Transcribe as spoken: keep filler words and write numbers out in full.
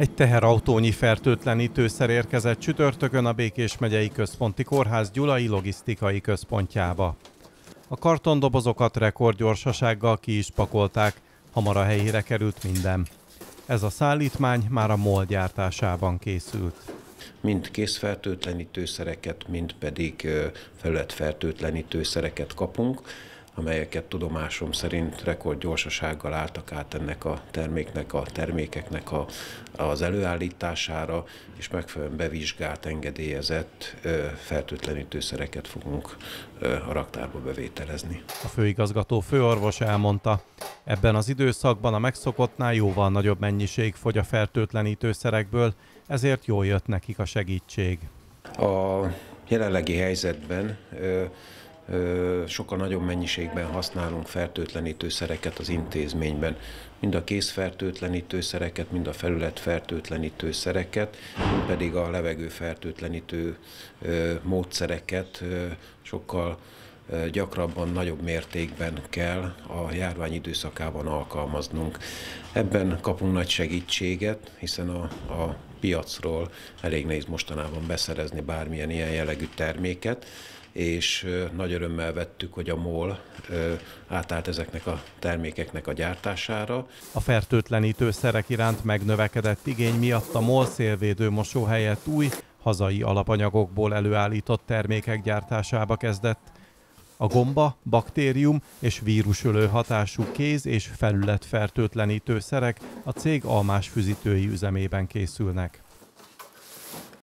Egy teherautónyi fertőtlenítőszer érkezett csütörtökön a Békés Megyei Központi Kórház Gyulai Logisztikai Központjába. A kartondobozokat rekordgyorsasággal ki is pakolták, hamar a helyére került minden. Ez a szállítmány már a MOL gyártásában készült. Mind készfertőtlenítőszereket, mind pedig felületfertőtlenítőszereket kapunk, amelyeket tudomásom szerint rekordgyorsasággal álltak át ennek a terméknek, a termékeknek a, az előállítására, és megfelelően bevizsgált, engedélyezett fertőtlenítőszereket fogunk a raktárba bevételezni. A főigazgató főorvos elmondta, ebben az időszakban a megszokottnál jóval nagyobb mennyiség fogy a fertőtlenítőszerekből, ezért jól jött nekik a segítség. A jelenlegi helyzetben sokkal nagyobb mennyiségben használunk fertőtlenítőszereket az intézményben. Mind a kézfertőtlenítőszereket, mind a felületfertőtlenítőszereket, mind pedig a levegőfertőtlenítő módszereket sokkal gyakrabban, nagyobb mértékben kell a járvány időszakában alkalmaznunk. Ebben kapunk nagy segítséget, hiszen a, a piacról elég nehéz mostanában beszerezni bármilyen ilyen jellegű terméket, és nagy örömmel vettük, hogy a MOL átállt ezeknek a termékeknek a gyártására. A fertőtlenítőszerek iránt megnövekedett igény miatt a MOL szélvédő mosó helyett új, hazai alapanyagokból előállított termékek gyártásába kezdett. A gomba, baktérium és vírusölő hatású kéz- és felületfertőtlenítőszerek a cég almásfüzítői üzemében készülnek.